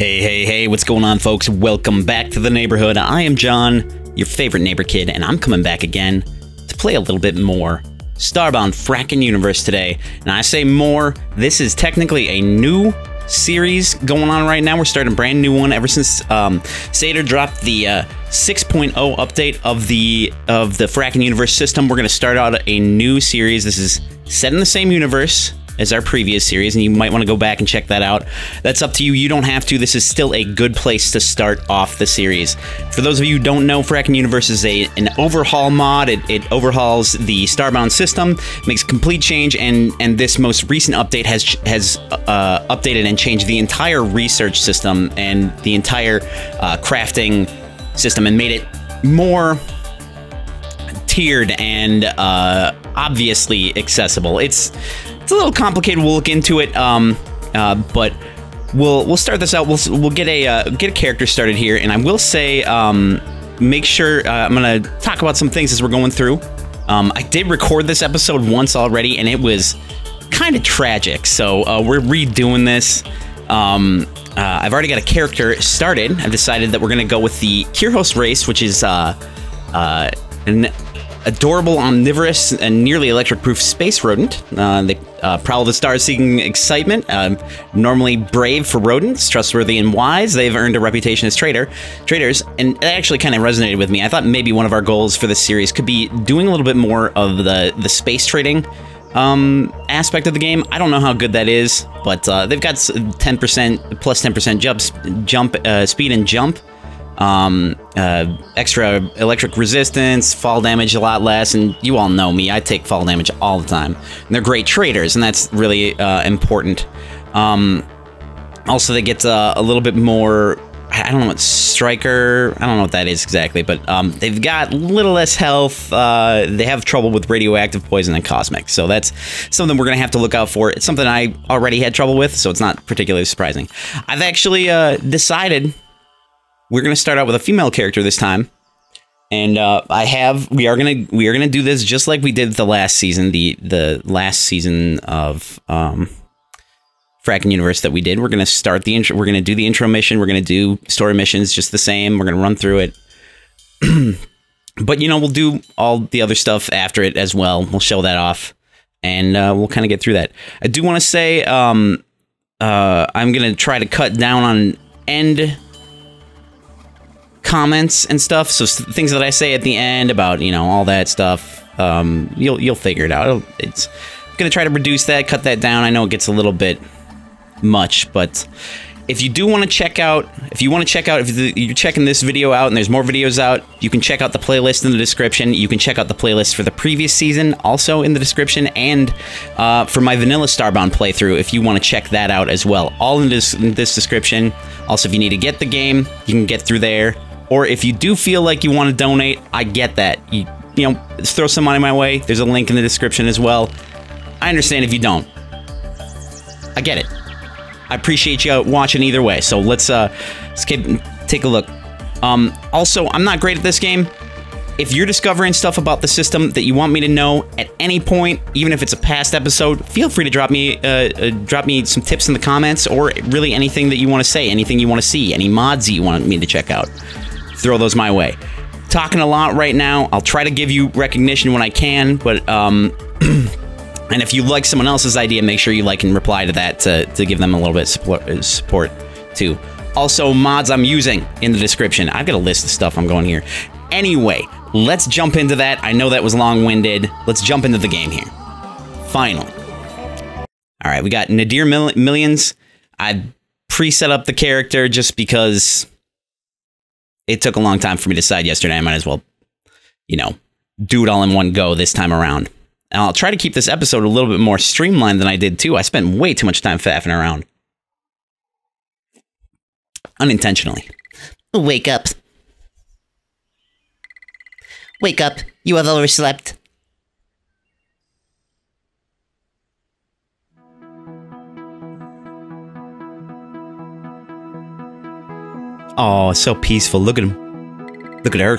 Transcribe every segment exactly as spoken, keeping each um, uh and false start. Hey, hey, hey, what's going on, folks? Welcome back to the neighborhood. I am John, your favorite neighbor kid, and I'm coming back again to play a little bit more Starbound Frackin' Universe today. And I say more, this is technically a new series going on right now. We're starting a brand new one ever since um, Sayter dropped the uh, six point oh update of the, of the Frackin' Universe system. We're going to start out a new series. This is set in the same universe as our previous series, and you might want to go back and check that out. That's up to you. You don't have to. This is still a good place to start off the series. For those of you who don't know, Frackin' Universe is a an overhaul mod. It, it overhauls the Starbound system, makes a complete change, and and this most recent update has has uh, updated and changed the entire research system and the entire uh, crafting system and made it more tiered and uh, obviously accessible. It's It's a little complicated. We'll look into it, um, uh, but we'll we'll start this out. We'll we'll get a uh, get a character started here, and I will say, um, make sure uh, I'm gonna talk about some things as we're going through. Um, I did record this episode once already, and it was kind of tragic, so uh, we're redoing this. Um, uh, I've already got a character started. I've decided that we're gonna go with the Kyrhos race, which is uh, uh, an adorable, omnivorous, and nearly electric-proof space rodent. Uh, they uh, prowl the stars seeking excitement. Uh, normally brave for rodents, trustworthy and wise, they've earned a reputation as traitor, traitors, and that actually kind of resonated with me. I thought maybe one of our goals for this series could be doing a little bit more of the, the space trading um, aspect of the game. I don't know how good that is, but uh, they've got ten percent, plus ten percent jumps, jump, uh, speed and jump. Um, uh, extra electric resistance, fall damage a lot less, and you all know me, I take fall damage all the time. And they're great traders, and that's really, uh, important. Um, also they get, uh, a little bit more, I don't know what striker, I don't know what that is exactly, but, um, they've got a little less health, uh, they have trouble with radioactive, poison, and cosmic, so that's something we're gonna have to look out for. It's something I already had trouble with, so it's not particularly surprising. I've actually, uh, decided we're gonna start out with a female character this time, and uh, I have we are gonna we are gonna do this just like we did the last season, the the last season of um, Frackin' Universe that we did. We're gonna start the intro. We're gonna do the intro mission. We're gonna do story missions just the same. We're gonna run through it, but you know, we'll do all the other stuff after it as well. We'll show that off, and uh, we'll kind of get through that. I do want to say um, uh, I'm gonna try to cut down on end comments and stuff, so things that I say at the end about, you know, all that stuff, um, you'll you'll figure it out. It'll, it's I'm gonna try to reduce that, cut that down. I know it gets a little bit much, but if you do want to check out, if you want to check out, if the, you're checking this video out and there's more videos out, you can check out the playlist in the description. You can check out the playlist for the previous season, also in the description, and uh, for my vanilla Starbound playthrough, if you want to check that out as well. All in this, in this description. Also, if you need to get the game, you can get through there. Or if you do feel like you want to donate, I get that. You, you know, throw some money my way. There's a link in the description as well. I understand if you don't. I get it. I appreciate you watching either way. So let's uh, let's keep, take a look. Um, also, I'm not great at this game. If you're discovering stuff about the system that you want me to know at any point, even if it's a past episode, feel free to drop me uh, uh, drop me some tips in the comments, or really anything that you want to say, anything you want to see, any mods that you want me to check out. Throw those my way. Talking a lot right now. I'll try to give you recognition when I can, but um, and if you like someone else's idea, make sure you like and reply to that to, to give them a little bit support, support too. Also, mods I'm using in the description. I've got a list of stuff I'm going here. Anyway, let's jump into that. I know that was long-winded. Let's jump into the game here. Finally. All right, we got Nadir Mil- Millions. I pre-set up the character just because it took a long time for me to decide yesterday. I might as well, you know, do it all in one go this time around. And I'll try to keep this episode a little bit more streamlined than I did, too. I spent way too much time faffing around. Unintentionally. Wake up. Wake up. You have overslept. Oh, so peaceful. Look at him. Look at her.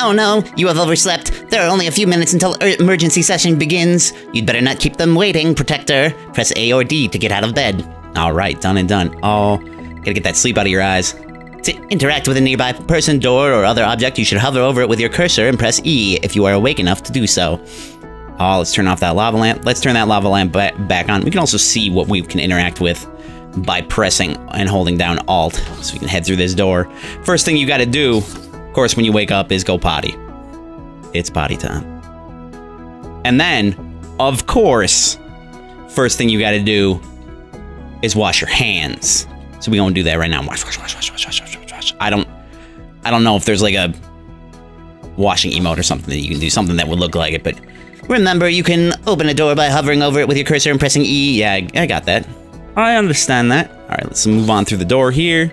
Oh no, you have overslept. There are only a few minutes until er emergency session begins. You'd better not keep them waiting, Protector. Press A or D to get out of bed. All right, done and done. Oh, Gotta get that sleep out of your eyes. To interact with a nearby person, door, or other object, you should hover over it with your cursor and press E if you are awake enough to do so. Oh, let's turn off that lava lamp. Let's turn that lava lamp ba back on. We can also see what we can interact with by pressing and holding down Alt, so we can head through this door. First thing you gotta do, of course, when you wake up, is go potty. It's potty time. And then, of course, first thing you gotta do is wash your hands. So we gonna do that right now. Wash, wash, wash, wash, wash, wash, wash, wash. I don't, I don't know if there's like a washing emote or something that you can do, something that would look like it, but remember, you can open a door by hovering over it with your cursor and pressing E. Yeah, I, I got that. I understand that. All right, let's move on through the door here.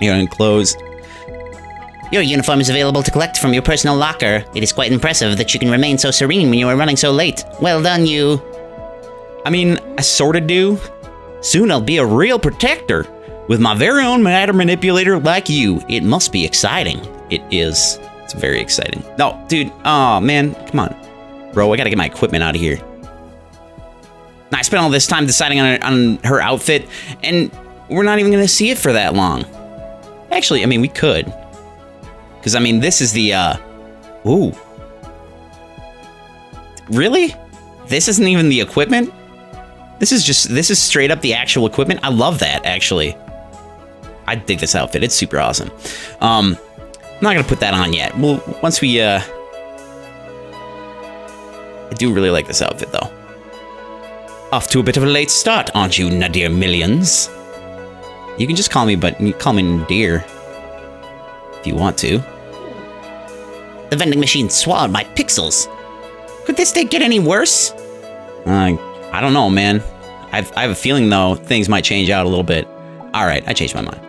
You're enclosed. Your uniform is available to collect from your personal locker. It is quite impressive that you can remain so serene when you are running so late. Well done, you. I mean, I sorta do. Soon I'll be a real protector with my very own matter manipulator like you. It must be exciting. It is. It's very exciting. No, dude. Oh, man. Come on. Bro, I gotta get my equipment out of here. Now, I spent all this time deciding on her, on her outfit, and we're not even gonna see it for that long. Actually, I mean, we could. Because, I mean, this is the, uh... Ooh. Really? This isn't even the equipment? This is just... This is straight up the actual equipment? I love that, actually. I dig this outfit. It's super awesome. Um, I'm not gonna put that on yet. Well, once we, uh... I do really like this outfit, though. Off to a bit of a late start, aren't you, Nadir Millions? You can just call me, but... Call me Nadir. If you want to. The vending machine swallowed my pixels. Could this day get any worse? Uh, I don't know, man. I've, I have a feeling, though, things might change out a little bit. All right, I changed my mind.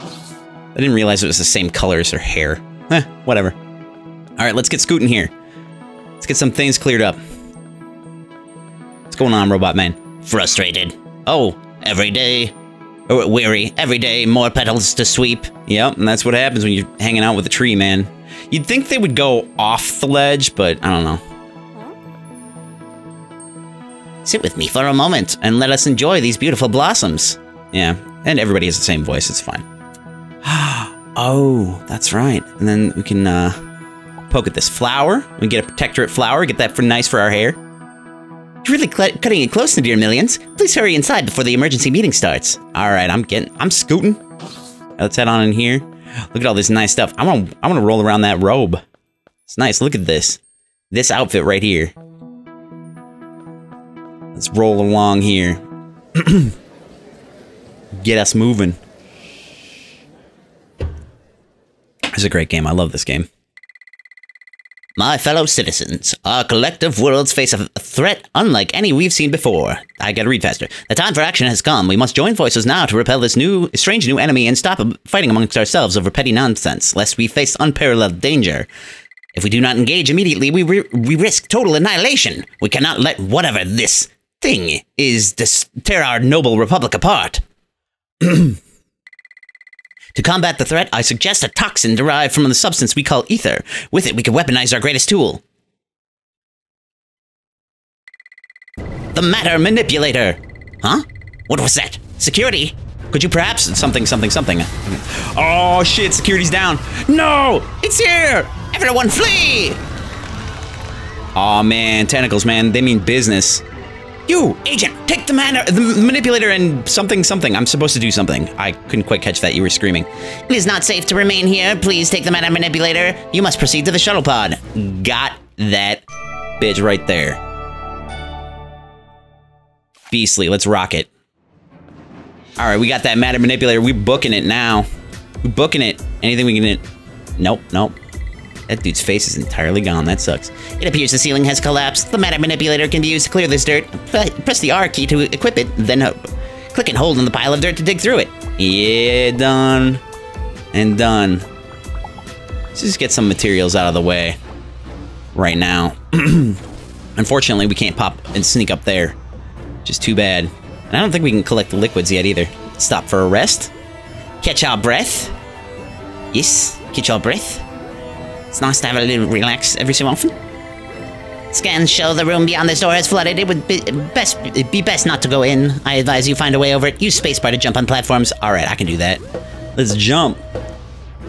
I didn't realize it was the same color as her hair. Eh, whatever. All right, let's get scooting here. Let's get some things cleared up. What's going on, Robot Man? Frustrated. Oh, every day. Or weary. Every day, more petals to sweep. Yep, and that's what happens when you're hanging out with a tree, man. You'd think they would go off the ledge, but I don't know. Sit with me for a moment and let us enjoy these beautiful blossoms. Yeah, and everybody has the same voice, it's fine. Oh, that's right. And then we can uh, poke at this flower. We get a Protectorate flower, get that for nice for our hair. You're really cutting it close, Nadir Millions. Please hurry inside before the emergency meeting starts. All right, I'm getting, I'm scooting. Let's head on in here. Look at all this nice stuff. I want, I want to roll around that robe. It's nice. Look at this, this outfit right here. Let's roll along here. Get us moving. This is a great game. I love this game. My fellow citizens, our collective worlds face a threat unlike any we've seen before. I gotta read faster. The time for action has come. We must join forces now to repel this new, strange new enemy and stop fighting amongst ourselves over petty nonsense, lest we face unparalleled danger. If we do not engage immediately, we, re we risk total annihilation. We cannot let whatever this thing is dis tear our noble republic apart. To combat the threat, I suggest a toxin derived from the substance we call ether. With it, we can weaponize our greatest tool. The matter manipulator. Huh? What was that? Security? Could you perhaps... Something, something, something. Oh, shit, security's down. No! It's here! Everyone flee! Aw, man, tentacles, man. They mean business. You, agent, take the, man the manipulator and something, something. I'm supposed to do something. I couldn't quite catch that. You were screaming. It is not safe to remain here. Please take the matter manipulator. You must proceed to the shuttle pod. Got that bitch right there. Beastly. Let's rock it. All right, we got that matter manipulator. We're booking it now. We're booking it. Anything we can... It. Nope, nope. That dude's face is entirely gone. That sucks. It appears the ceiling has collapsed. The matter manipulator can be used to clear this dirt. Press the R key to equip it, then hope. Click and hold on the pile of dirt to dig through it. Yeah, done. And done. Let's just get some materials out of the way right now. Unfortunately, we can't pop and sneak up there, which is too bad. And I don't think we can collect the liquids yet either. Stop for a rest. Catch our breath. Yes, catch our breath. It's nice to have a little relax every so often. Scans show the room beyond this door is flooded. It would be best be best not to go in. I advise you find a way over it. Use spacebar to jump on platforms. All right, I can do that. Let's jump.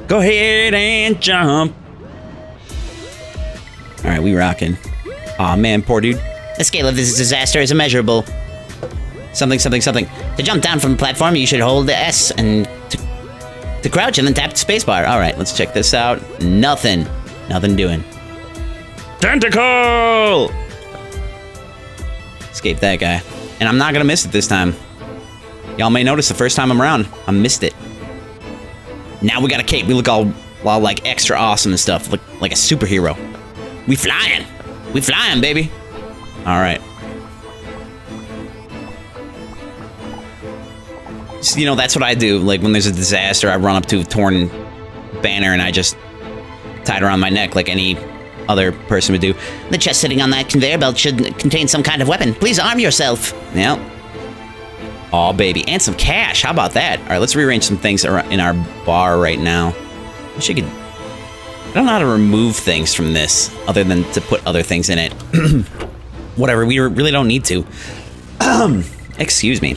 Go ahead and jump. All right, we rocking. Aw, man, poor dude. The scale of this disaster is immeasurable. Something, something, something. To jump down from the platform, you should hold the S and to, to crouch and then tap the spacebar. All right, let's check this out. Nothing. Nothing doing. Tentacle! Escape that guy. And I'm not gonna miss it this time. Y'all may notice the first time I'm around, I missed it. Now we got a cape. We look all, all like extra awesome and stuff. Look like a superhero. We flying. We flying, baby. All right. So, you know, that's what I do. Like when there's a disaster, I run up to a torn banner and I just tie it around my neck like any other person would do. The chest sitting on that conveyor belt should contain some kind of weapon. Please arm yourself. Yep. Aw, oh, baby. And some cash. How about that? All right, let's rearrange some things in our bar right now. I wish I could... I don't know how to remove things from this other than to put other things in it. Whatever. We really don't need to. Excuse me.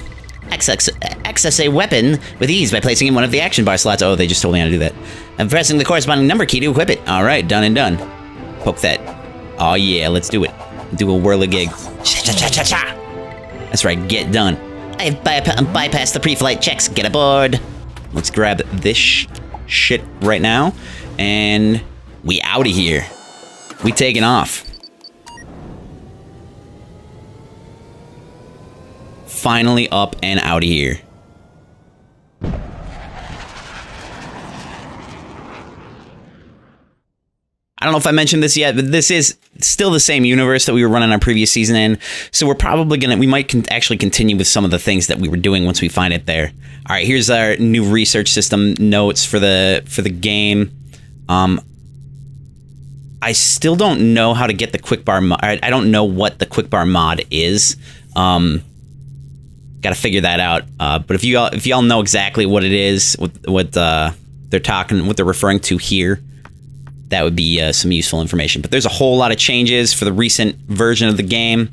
Access, access a weapon with ease by placing it in one of the action bar slots. Oh, they just told me how to do that. And pressing the corresponding number key to equip it. All right. Done and done. Poke that. Oh, yeah. Let's do it. Do a whirligig. That's right. Get done. I've by bypassed the pre-flight checks. Get aboard. Let's grab this sh shit right now. And we out of here. We taking off. Finally up and out of here. I don't know if I mentioned this yet, but this is still the same universe that we were running our previous season in. So we're probably going to, we might con actually continue with some of the things that we were doing once we find it there. All right, here's our new research system notes for the, for the game. Um, I still don't know how to get the quick bar mod. I don't know what the quick bar mod is. Um, got to figure that out. Uh, but if you all, if y'all know exactly what it is, what, what uh, they're talking, what they're referring to here, that would be uh, some useful information. But there's a whole lot of changes for the recent version of the game.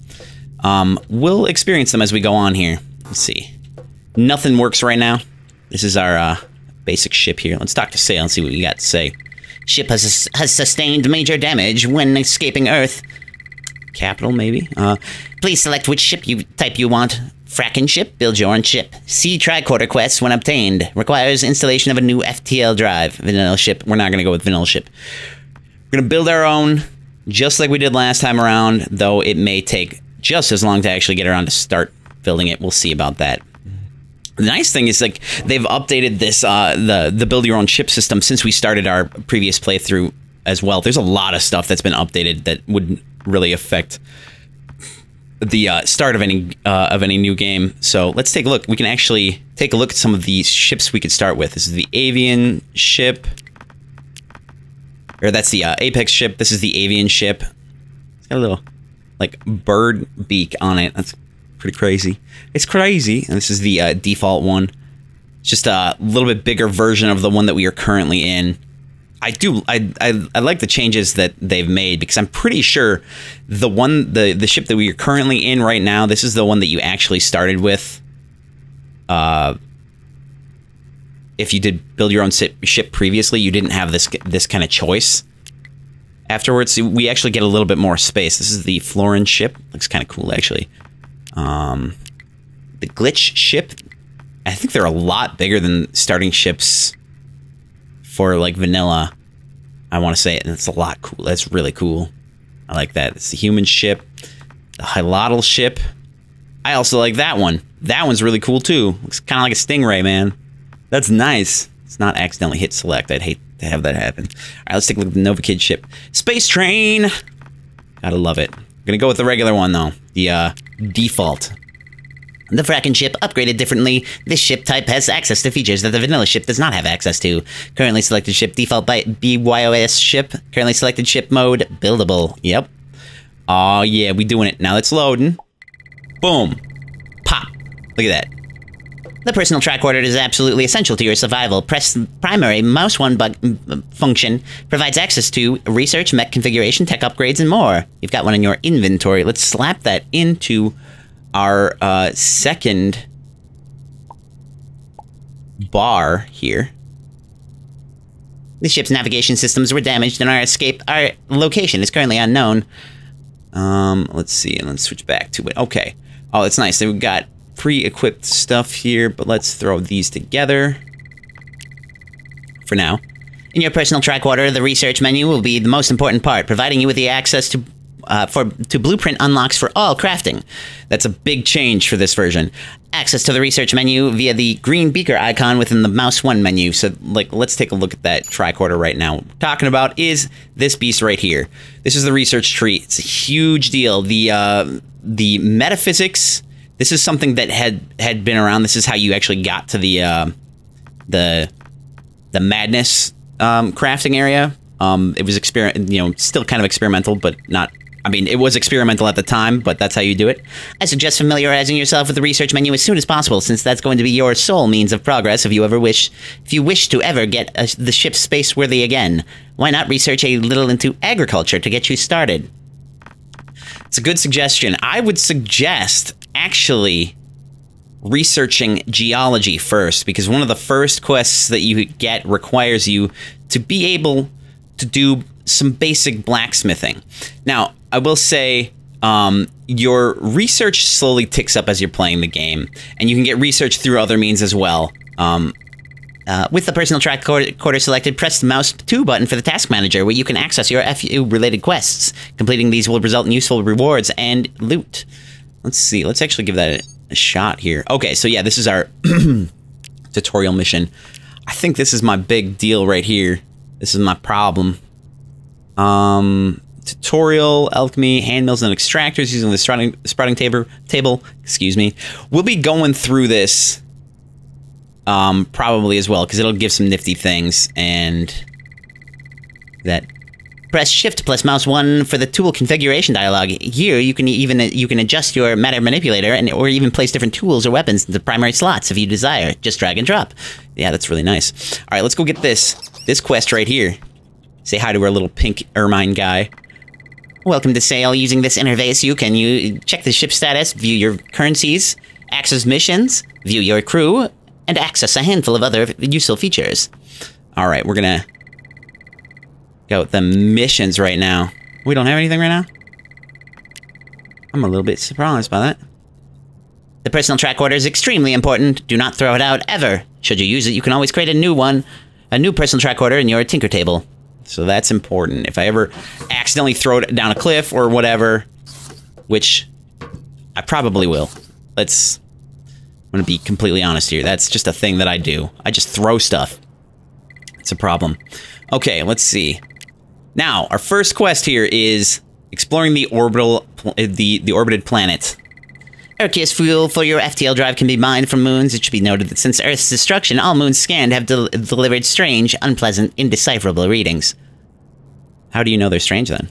Um, we'll experience them as we go on here. Let's see. Nothing works right now. This is our uh, basic ship here. Let's talk to Sail and see what you got to say. Ship has, has sustained major damage when escaping Earth. Capital, maybe? Uh, please select which ship you type you want. Frackin' ship, build your own ship. See tricorder quests when obtained. Requires installation of a new F T L drive. Vanilla ship. We're not going to go with vanilla ship. We're going to build our own, just like we did last time around, though it may take just as long to actually get around to start building it. We'll see about that. The nice thing is, like, they've updated this, uh, the, the build your own ship system since we started our previous playthrough as well. There's a lot of stuff that's been updated that would really affect the uh, start of any uh, of any new game. So let's take a look. We can actually take a look at some of the ships we could start with. This is the avian ship, or that's the uh, apex ship. This is the avian ship. It's got a little like bird beak on it. That's pretty crazy. It's crazy. And this is the uh, default one. It's just a little bit bigger version of the one that we are currently in. I do. I, I I like the changes that they've made because I'm pretty sure the one the the ship that we are currently in right now, this is the one that you actually started with. Uh, if you did build your own ship previously, you didn't have this this kind of choice. Afterwards, we actually get a little bit more space. This is the Florin ship. Looks kind of cool, actually. Um, the Glitch ship. I think they're a lot bigger than starting ships for like vanilla, I want to say it, and it's a lot cool. That's really cool. I like that. It's the human ship, the Hylotl ship. I also like that one. That one's really cool too. Looks kind of like a stingray, man. That's nice. It's not accidentally hit select. I'd hate to have that happen. All right, let's take a look at the Nova Kid ship. Space train. Gotta love it. I'm gonna go with the regular one though. The uh, default. The Frackin' ship, upgraded differently. This ship type has access to features that the vanilla ship does not have access to. Currently selected ship, default by B Y O S ship. Currently selected ship mode, buildable. Yep. Oh yeah, we doing it. Now it's loading. Boom. Pop. Look at that. The personal track order is absolutely essential to your survival. Press primary mouse one button function provides access to research, mech configuration, tech upgrades, and more. You've got one in your inventory. Let's slap that into our uh, second bar here. The ship's navigation systems were damaged and our escape, our location is currently unknown. Um, let's see, and let's switch back to it. Okay. Oh, it's nice. We've got pre-equipped stuff here, but let's throw these together for now. In your personal track order, the research menu will be the most important part, providing you with the access to uh, for to blueprint unlocks for all crafting. That's a big change for this version. Access to the research menu via the green beaker icon within the mouse one menu. So, like, let's take a look at that tricorder right now. What we're talking about is this beast right here. This is the research tree. It's a huge deal. The uh, the metaphysics. This is something that had had been around. This is how you actually got to the uh, the the madness um, crafting area. Um, it was experiment, you know, still kind of experimental, but not. I mean, it was experimental at the time, but that's how you do it. I suggest familiarizing yourself with the research menu as soon as possible, since that's going to be your sole means of progress if you ever wish, if you wish to ever get a, the ship space-worthy again. Why not research a little into agriculture to get you started? It's a good suggestion. I would suggest, actually, researching geology first, because one of the first quests that you get requires you to be able to do some basic blacksmithing. Now, I will say, um, your research slowly ticks up as you're playing the game, and you can get research through other means as well. Um, uh, with the personal track quarter selected, press the mouse two button for the task manager, where you can access your F U-related quests. Completing these will result in useful rewards and loot. Let's see, let's actually give that a shot here. Okay, so yeah, this is our tutorial mission. I think this is my big deal right here. This is my problem. Um, tutorial, alchemy, hand mills, and extractors using the sprouting, sprouting table, table, excuse me. We'll be going through this, um, probably as well, because it'll give some nifty things, and that. Press shift plus mouse one for the tool configuration dialog. Here, you can even, you can adjust your matter manipulator, and or even place different tools or weapons into primary slots if you desire. Just drag and drop. Yeah, that's really nice. Alright, let's go get this, this quest right here. Say hi to our little pink ermine guy. Welcome to sale. Using this interface, you can you check the ship status, view your currencies, access missions, view your crew, and access a handful of other useful features. All right, we're gonna go with the missions right now. We don't have anything right now? I'm a little bit surprised by that. The personal track order is extremely important. Do not throw it out, ever. Should you use it, you can always create a new one, a new personal track order in your tinker table. So that's important. If I ever accidentally throw it down a cliff or whatever, which I probably will. Let's, I'm gonna be completely honest here. That's just a thing that I do. I just throw stuff. It's a problem. Okay, let's see. Now, our first quest here is exploring the orbital, the, the orbited planet. Erkius fuel for your F T L drive can be mined from moons. It should be noted that since Earth's destruction, all moons scanned have del delivered strange, unpleasant, indecipherable readings. How do you know they're strange, then?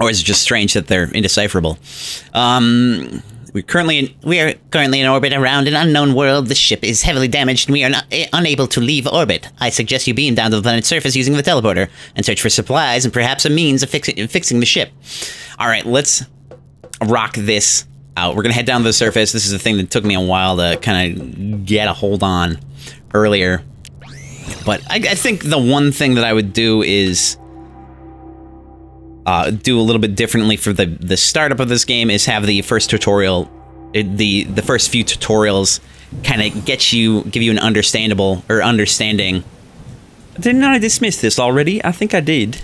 Or is it just strange that they're indecipherable? Um, we're currently in, we are currently in orbit around an unknown world. The ship is heavily damaged, and we are not, uh, unable to leave orbit. I suggest you beam down to the planet's surface using the teleporter, and search for supplies and perhaps a means of fixi fixing the ship. All right, let's rock this out. We're gonna head down to the surface. This is the thing that took me a while to kind of get a hold on earlier. But I, I think the one thing that I would do is uh, do a little bit differently for the the startup of this game is have the first tutorial, the the first few tutorials, kind of get you give you an understandable or understanding. Didn't I dismiss this already? I think I did.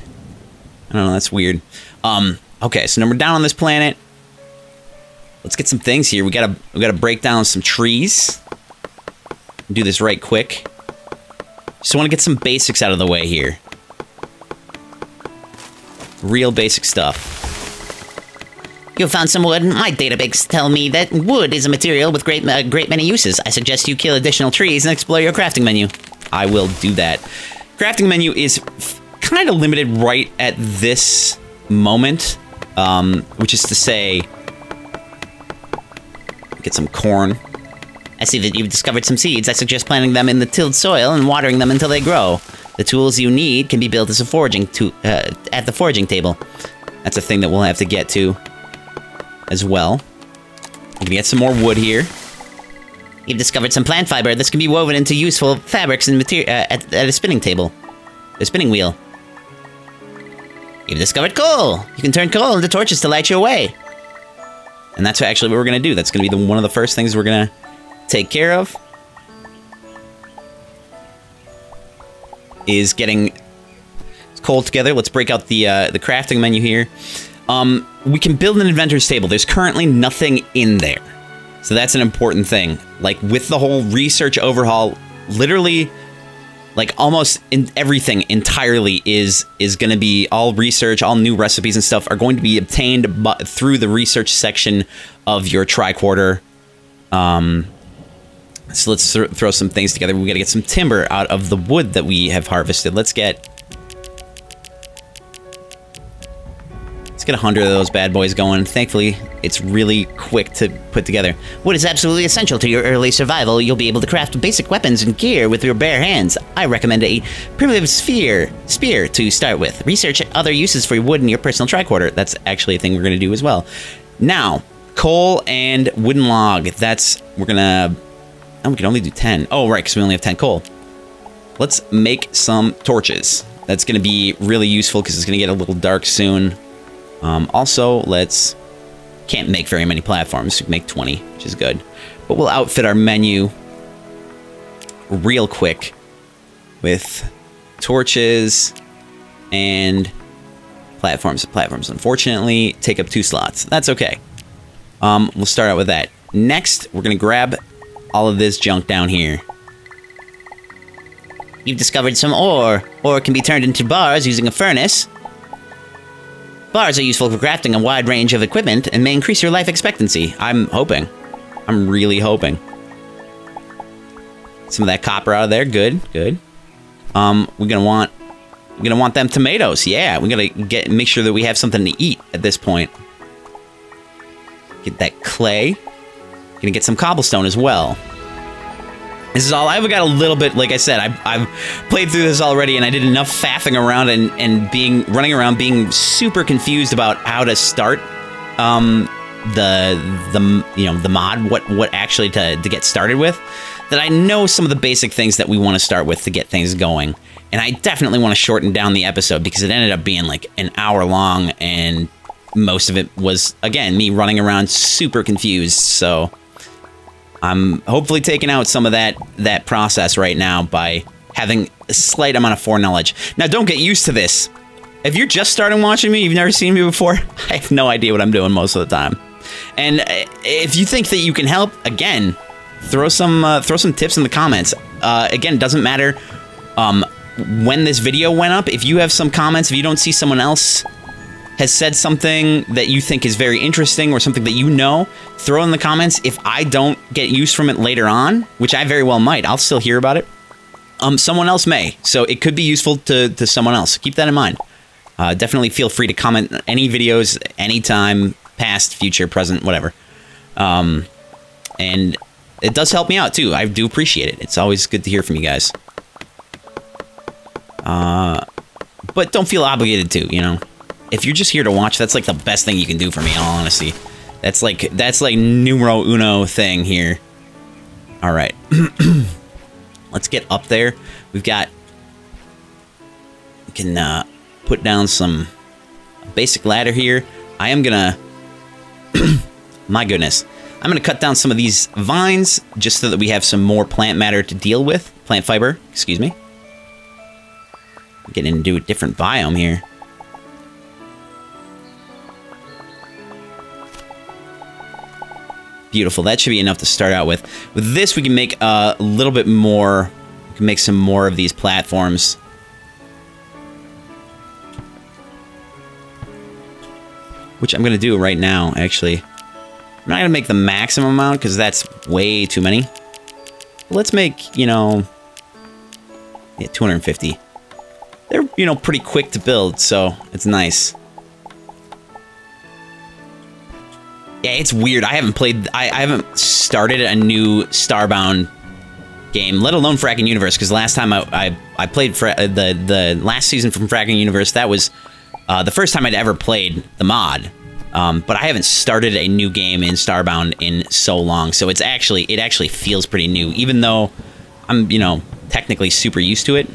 I don't know. That's weird. Um. Okay, so now we're down on this planet. Let's get some things here. We gotta we gotta break down some trees. Do this right quick. Just wanna get some basics out of the way here. Real basic stuff. You found some wood. My database tell me that wood is a material with great uh, great many uses. I suggest you kill additional trees and explore your crafting menu. I will do that. Crafting menu is kind of limited right at this moment. Um, which is to say, Get some corn. I see that you've discovered some seeds. I suggest planting them in the tilled soil and watering them until they grow. The tools you need can be built as a foraging to uh, at the foraging table. That's a thing that we'll have to get to as well. We can get some more wood here. You've discovered some plant fiber. This can be woven into useful fabrics and material uh, at, at a spinning table. A spinning wheel. You've discovered coal. You can turn coal into torches to light your way. And that's actually what we're going to do. That's going to be the, one of the first things we're going to take care of. Is getting coal together. Let's break out the uh, the crafting menu here. Um, we can build an inventor's table. There's currently nothing in there. So that's an important thing. Like, with the whole research overhaul, literally, like, almost in everything entirely is is going to be all research, all new recipes and stuff are going to be obtained by, through the research section of your tricorder. Um, so let's th throw some things together. We got to get some timber out of the wood that we have harvested. Let's get... Let's get a hundred of those bad boys going. Thankfully, it's really quick to put together. Wood is absolutely essential to your early survival. You'll be able to craft basic weapons and gear with your bare hands. I recommend a primitive sphere, spear to start with. Research other uses for wood in your personal tricorder. That's actually a thing we're going to do as well. Now, coal and wooden log. That's, we're going to, oh, we can only do ten. Oh, right, because we only have ten coal. Let's make some torches. That's going to be really useful because it's going to get a little dark soon. Um, also, let's... Can't make very many platforms. We can make twenty, which is good. But we'll outfit our menu real quick with torches and platforms. Platforms, unfortunately, take up two slots. That's okay. Um, we'll start out with that. Next, we're going to grab all of this junk down here. You've discovered some ore. Ore can be turned into bars using a furnace. Bars are useful for crafting a wide range of equipment and may increase your life expectancy. I'm hoping. I'm really hoping. Some of that copper out of there. Good, good. Um, we're gonna want, we're gonna want them tomatoes. Yeah, we're gonna get make sure that we have something to eat at this point. Get that clay. Gonna get some cobblestone as well. This is all, I've got a little bit, like I said, I've, I've played through this already and I did enough faffing around and, and being, running around being super confused about how to start um, the, the, you know, the mod, what, what actually to, to get started with, that I know some of the basic things that we want to start with to get things going. And I definitely want to shorten down the episode because it ended up being like an hour long and most of it was, again, me running around super confused, so... I'm hopefully taking out some of that that process right now by having a slight amount of foreknowledge. Now, don't get used to this. If you're just starting watching me, you've never seen me before, I have no idea what I'm doing most of the time. And if you think that you can help, again, throw some uh, throw some tips in the comments. Uh, again, it doesn't matter um, when this video went up. If you have some comments, if you don't see someone else has said something that you think is very interesting or something that you know, throw in the comments. If I don't get use from it later on, which I very well might, I'll still hear about it. Um, someone else may, so it could be useful to, to someone else. Keep that in mind. Uh, definitely feel free to comment on any videos, anytime, past, future, present, whatever. Um, and it does help me out too. I do appreciate it. It's always good to hear from you guys. Uh, but don't feel obligated to, you know. If you're just here to watch, that's like the best thing you can do for me, in all honesty. That's like, that's like numero uno thing here. All right. Let's get up there. We've got, we can uh, put down some basic ladder here. I am gonna, my goodness. I'm gonna cut down some of these vines just so that we have some more plant matter to deal with. Plant fiber, excuse me. Getting into a different biome here. Beautiful. That should be enough to start out with. With this, we can make a little bit more. We can make some more of these platforms. Which I'm going to do right now, actually. I'm not going to make the maximum amount, because that's way too many. But let's make, you know... Yeah, two hundred fifty. They're, you know, pretty quick to build, so it's nice. Yeah, it's weird. I haven't played... I, I haven't started a new Starbound game, let alone Frackin' Universe, because last time I I, I played Fra the, the last season from Frackin' Universe, that was uh, the first time I'd ever played the mod. Um, but I haven't started a new game in Starbound in so long, so it's actually it actually feels pretty new, even though I'm, you know, technically super used to it.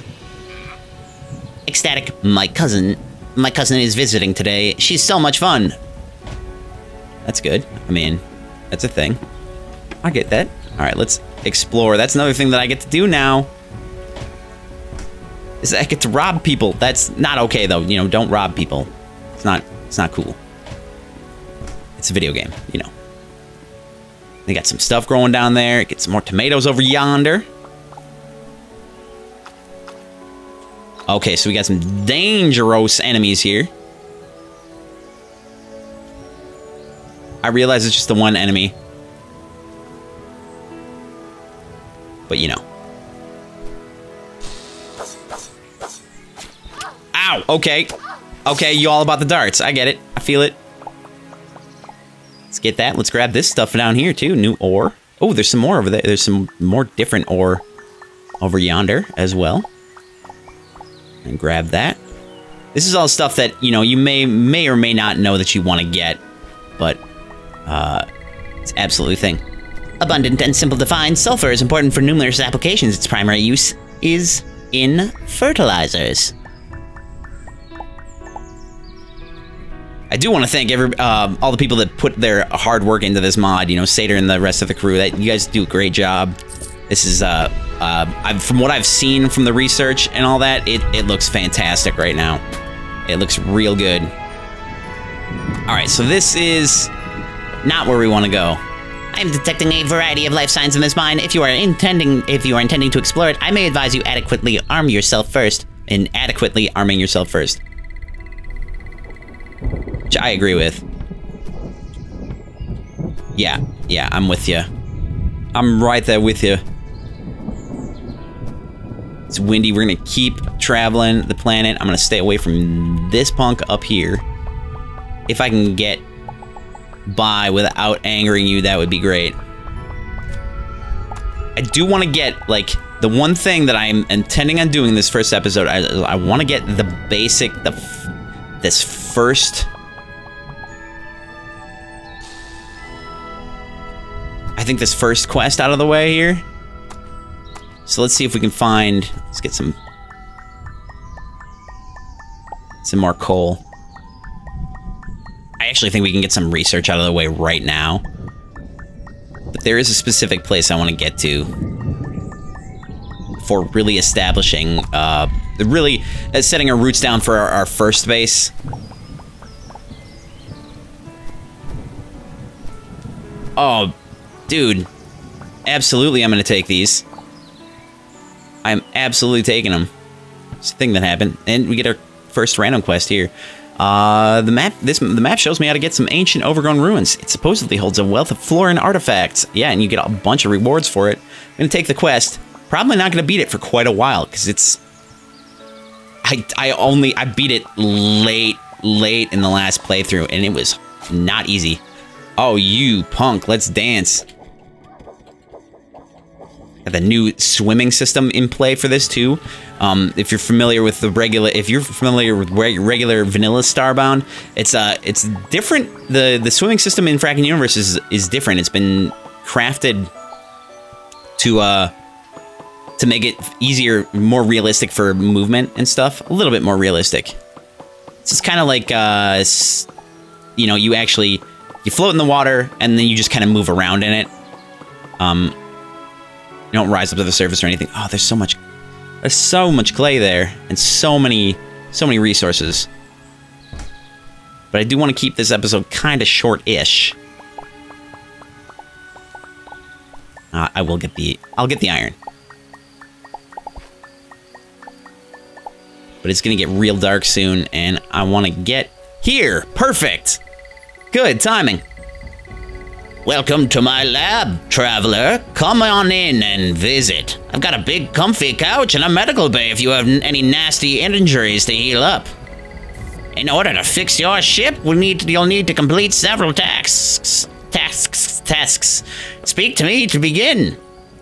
Ecstatic, my cousin, my cousin is visiting today. She's so much fun. That's good. I mean, that's a thing. I get that. All right, let's explore. That's another thing that I get to do now. Is I get to rob people. That's not okay though. You know, don't rob people. It's not. It's not cool. It's a video game, you know. They got some stuff growing down there. Get some more tomatoes over yonder. Okay, so we got some dangerous enemies here. I realize it's just the one enemy. But you know. Ow! Okay. Okay, you all about the darts. I get it. I feel it. Let's get that. Let's grab this stuff down here, too. New ore. Oh, there's some more over there. There's some more different ore over yonder as well. And grab that. This is all stuff that, you know, you may may or may not know that you want to get. But... Uh, it's absolutely a thing. Abundant and simple to find, sulfur is important for numerous applications. Its primary use is in fertilizers. I do want to thank every uh, all the people that put their hard work into this mod. You know, Sayter and the rest of the crew. That you guys do a great job. This is uh, uh, I've, from what I've seen from the research and all that, it it looks fantastic right now. It looks real good. All right, so this is. Not where we want to go. I am detecting a variety of life signs in this mine. If you are intending, if you are intending to explore it, I may advise you adequately arm yourself first. And adequately arming yourself first, which I agree with. Yeah, yeah, I'm with you. I'm right there with you. It's windy. We're gonna keep traveling the planet. I'm gonna stay away from this punk up here. If I can get. By without angering you, that would be great. I do want to get, like, the one thing that I'm intending on doing this first episode, I, I want to get the basic, the, f this first... I think this first quest out of the way here. So let's see if we can find, let's get some... Some more coal. I actually think we can get some research out of the way right now. But there is a specific place I want to get to for really establishing, uh, really setting our roots down for our, our first base. Oh, dude. Absolutely, I'm going to take these. I'm absolutely taking them. It's a thing that happened. And we get our first random quest here. Uh, the map, this, the map shows me how to get some ancient overgrown ruins. It supposedly holds a wealth of Florin artifacts. Yeah, and you get a bunch of rewards for it. I'm gonna take the quest. Probably not gonna beat it for quite a while, because it's... I, I only, I beat it late, late in the last playthrough, and it was not easy. Oh, you punk, let's dance. The new swimming system in play for this too. Um, if you're familiar with the regular, if you're familiar with reg regular vanilla Starbound, it's uh, it's different. the The swimming system in Frackin' Universe is is different. It's been crafted to uh, to make it easier, more realistic for movement and stuff. A little bit more realistic. So it's kind of like uh, you know, you actually you float in the water and then you just kind of move around in it. Um. You don't rise up to the surface or anything. Oh, there's so much, there's so much clay there, and so many, so many resources. But I do want to keep this episode kind of short-ish. Uh, I will get the, I'll get the iron. But it's gonna get real dark soon, and I want to get here. Perfect. Good timing. Welcome to my lab, traveler. Come on in and visit. I've got a big comfy couch and a medical bay if you have any nasty injuries to heal up. In order to fix your ship, we'll need to, you'll need to complete several tasks. tasks, tasks. Speak to me to begin.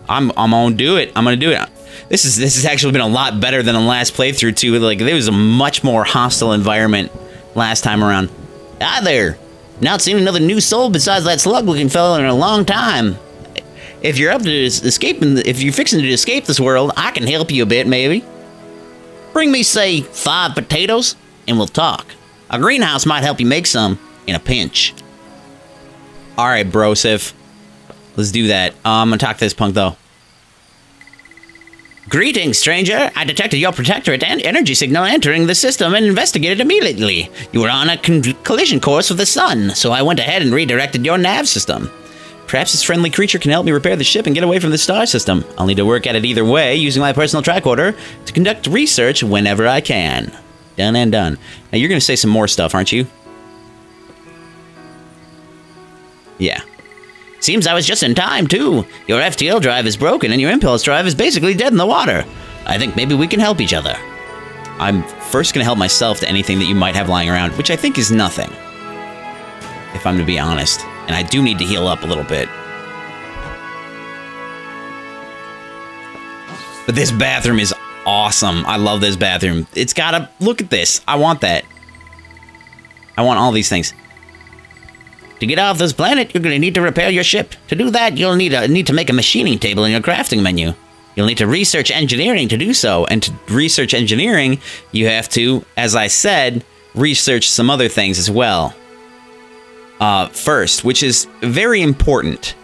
I'm, I'm gonna do it. I'm gonna do it. This is, this has actually been a lot better than the last playthrough too. Like, there was a much more hostile environment last time around. Hi there. Not seen another new soul besides that slug-looking fellow in a long time. If you're up to escaping, if you're fixing to escape this world, I can help you a bit, maybe. Bring me, say, five potatoes, and we'll talk. A greenhouse might help you make some in a pinch. All right, bro, Sif. Let's do that. Uh, I'm gonna talk to this punk, though. Greetings, stranger. I detected your Protectorate and energy signal entering the system and investigated immediately. You were on a con collision course with the sun, so I went ahead and redirected your nav system. Perhaps this friendly creature can help me repair the ship and get away from the star system. I'll need to work at it either way, using my personal tricorder to conduct research whenever I can. Done and done. Now, you're gonna say some more stuff, aren't you? Yeah. Seems I was just in time, too. Your F T L drive is broken, and your impulse drive is basically dead in the water. I think maybe we can help each other. I'm first gonna help myself to anything that you might have lying around, which I think is nothing, if I'm to be honest. And I do need to heal up a little bit. But this bathroom is awesome. I love this bathroom. It's gotta... Look at this. I want that. I want all these things. To get off this planet, you're going to need to repair your ship. To do that, you'll need, a, need to make a machining table in your crafting menu. You'll need to research engineering to do so. And to research engineering, you have to, as I said, research some other things as well. Uh, first, which is very important.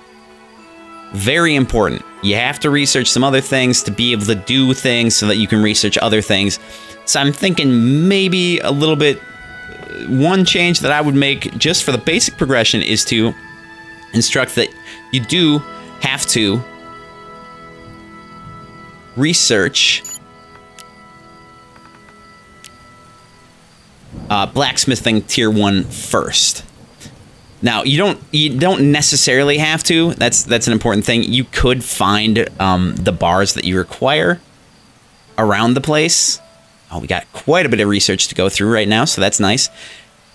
Very important. You have to research some other things to be able to do things so that you can research other things. So I'm thinking maybe a little bit... One change that I would make just for the basic progression is to instruct that you do have to research uh, blacksmithing tier one first. Now, you don't you don't necessarily have to. That's that's an important thing. You could find um, the bars that you require around the place. Oh, we got quite a bit of research to go through right now, so that's nice.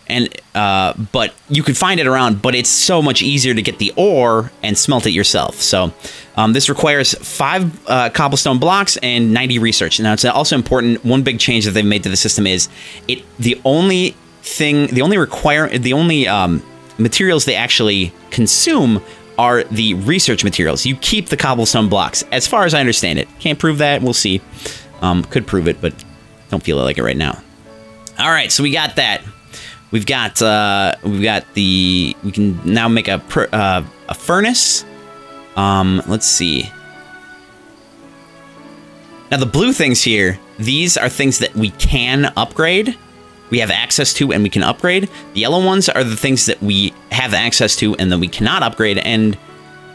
And, uh, but you can find it around, but it's so much easier to get the ore and smelt it yourself. So, um, this requires five uh, cobblestone blocks and ninety research. Now, it's also important, one big change that they've made to the system is it the only thing, the only require, the only um, materials they actually consume are the research materials. You keep the cobblestone blocks, as far as I understand it. Can't prove that, we'll see. Um, could prove it, but... Don't feel like it right now. All right, so we got that. We've got uh, we've got the. We can now make a pr uh, a furnace. Um, let's see. Now the blue things here. These are things that we can upgrade. We have access to and we can upgrade. The yellow ones are the things that we have access to and then we cannot upgrade. And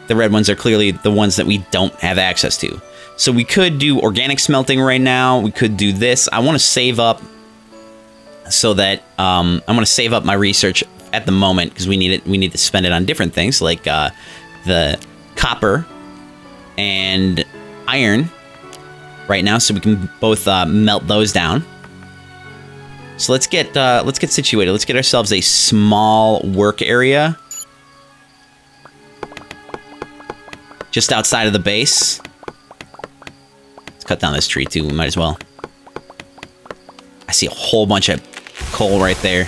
the red ones are clearly the ones that we don't have access to. So we could do organic smelting right now. We could do this. I want to save up so that um, I'm going to save up my research at the moment because we need it. We need to spend it on different things like uh, the copper and iron right now, so we can both uh, melt those down. So let's get uh, let's get situated. Let's get ourselves a small work area just outside of the base. Cut down this tree too, we might as well. I see a whole bunch of coal right there.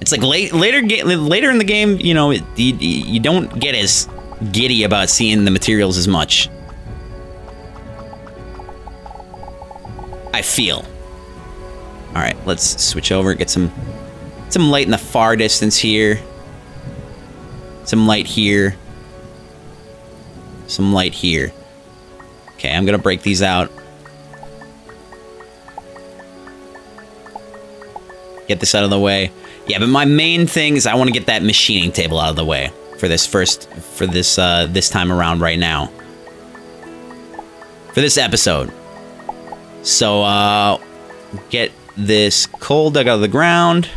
It's like late, later later in the game, you know, it, you, you don't get as giddy about seeing the materials as much. I feel. All right, let's switch over, get some some light in the far distance here. Some light here. Some light here. Okay, I'm gonna break these out. Get this out of the way. Yeah, but my main thing is I want to get that machining table out of the way for this first, for this uh, this time around right now. For this episode. So, uh, get this coal dug out of the ground.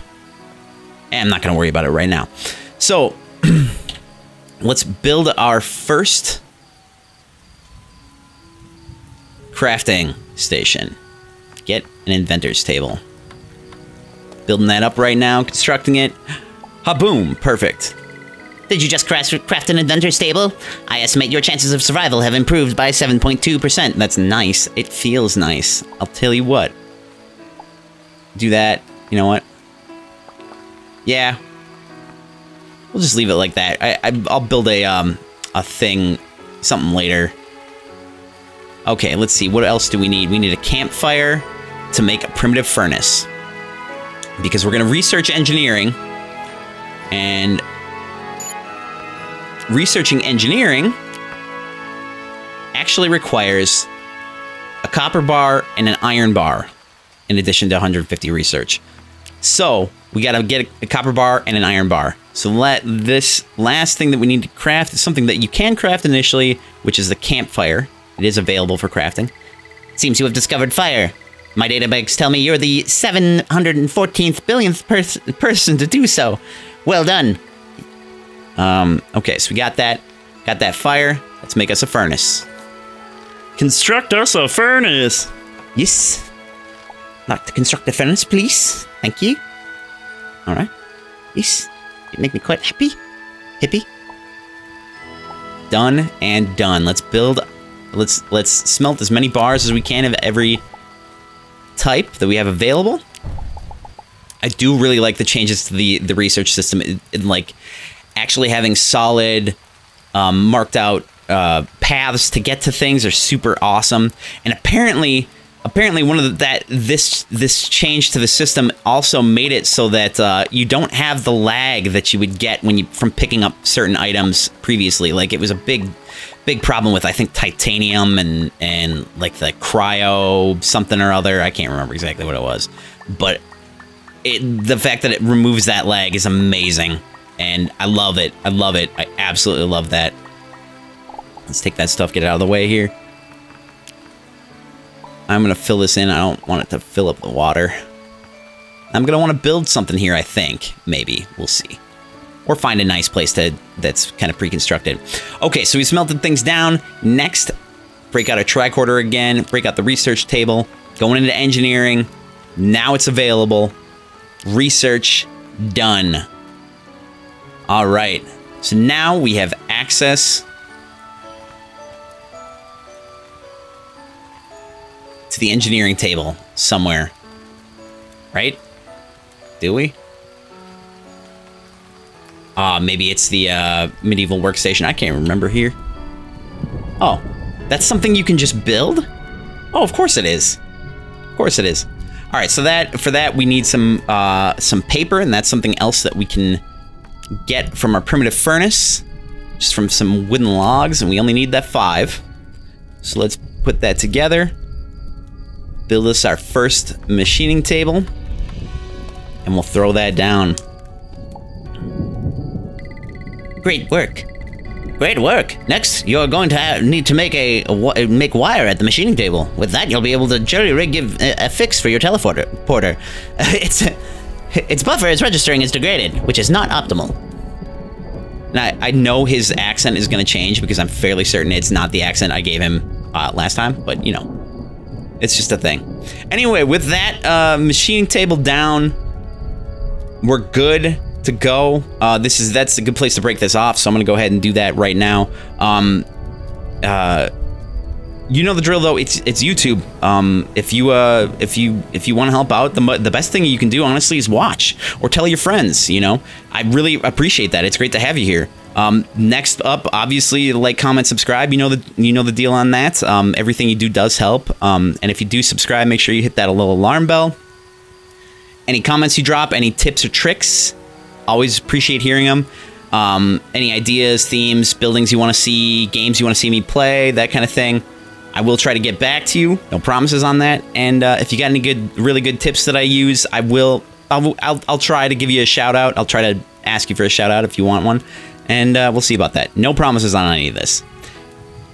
And I'm not gonna worry about it right now. So, let's build our first crafting station. Get an inventor's table. Building that up right now, constructing it. Ha-boom! Perfect. Did you just craft an inventor's table? I estimate your chances of survival have improved by seven point two percent. That's nice. It feels nice. I'll tell you what. Do that. You know what? Yeah. We'll just leave it like that. I, I, I'll build a, um, a thing, something later. Okay, let's see. What else do we need? We need a campfire to make a primitive furnace. Because we're going to research engineering. And... researching engineering actually requires a copper bar and an iron bar in addition to one hundred fifty research. So we got to get a, a copper bar and an iron bar. So let this last thing that we need to craft is something that you can craft initially, which is the campfire. It is available for crafting. Seems you have discovered fire. My databases tell me you're the seven hundred fourteenth billionth pers person to do so. Well done. Um, okay, so we got that, got that fire. Let's make us a furnace. Construct us a furnace. Yes. Like to construct a furnace, please. Thank you. All right. Yes. You make me quite happy. Hippie. Done and done. Let's build, let's, let's smelt as many bars as we can of every type that we have available. I do really like the changes to the, the research system. It, it, like... actually having solid, um, marked out uh, paths to get to things are super awesome. And apparently, apparently, one of the, that this this change to the system also made it so that uh, you don't have the lag that you would get when you from picking up certain items previously. Like it was a big, big problem with I think titanium and and like the cryo something or other. I can't remember exactly what it was, but it the fact that it removes that lag is amazing. And I love it. I love it. I absolutely love that. Let's take that stuff, get it out of the way here. I'm going to fill this in. I don't want it to fill up the water. I'm going to want to build something here, I think. Maybe. We'll see. Or find a nice place to, that's kind of pre-constructed. Okay, so we smelted things down. Next, break out a tricorder again. Break out the research table. Going into engineering. Now it's available. Research done. All right, so now we have access to the engineering table somewhere, right? Do we? Ah, uh, maybe it's the uh, medieval workstation. I can't remember here. Oh, that's something you can just build? Oh, of course it is. Of course it is. All right, so that for that we need some uh, some paper, and that's something else that we can get from our primitive furnace, just from some wooden logs, and we only need that five. So let's put that together, build us our first machining table, and we'll throw that down. Great work. Great work. Next, you're going to have, need to make a, a make wire at the machining table. With that, you'll be able to jerry-rig give a, a fix for your teleporter. Porter. It's a... Its buffer is registering as degraded, which is not optimal. And I, I know his accent is going to change because I'm fairly certain it's not the accent I gave him uh, last time, but you know, it's just a thing. Anyway, with that uh, machining table down, we're good to go. Uh, this is that's a good place to break this off, so I'm going to go ahead and do that right now. Um, uh, You know the drill, though. It's it's YouTube. Um, if you uh, if you if you want to help out, the the best thing you can do, honestly, is watch or tell your friends. You know, I really appreciate that. It's great to have you here. Um, next up, obviously, like, comment, subscribe. You know the you know the deal on that. Um, everything you do does help. Um, and if you do subscribe, make sure you hit that little alarm bell. Any comments you drop, any tips or tricks, always appreciate hearing them. Um, any ideas, themes, buildings you want to see, games you want to see me play, that kind of thing. I will try to get back to you. No promises on that. And uh, if you got any good, really good tips that I use, I will. I'll, I'll, I'll try to give you a shout out. I'll try to ask you for a shout out if you want one, and uh, we'll see about that. No promises on any of this.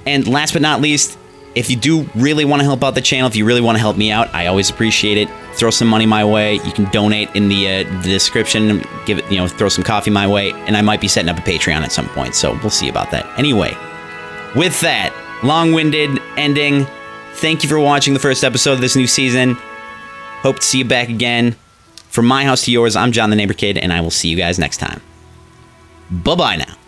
And last but not least, if you do really want to help out the channel, if you really want to help me out, I always appreciate it. Throw some money my way. You can donate in the, uh, the description. Give it, you know, throw some coffee my way, and I might be setting up a Patreon at some point. So we'll see about that. Anyway, with that. Long-winded ending. Thank you for watching the first episode of this new season. Hope to see you back again. From my house to yours, I'm John the Neighbor Kid, and I will see you guys next time. Bye-bye now.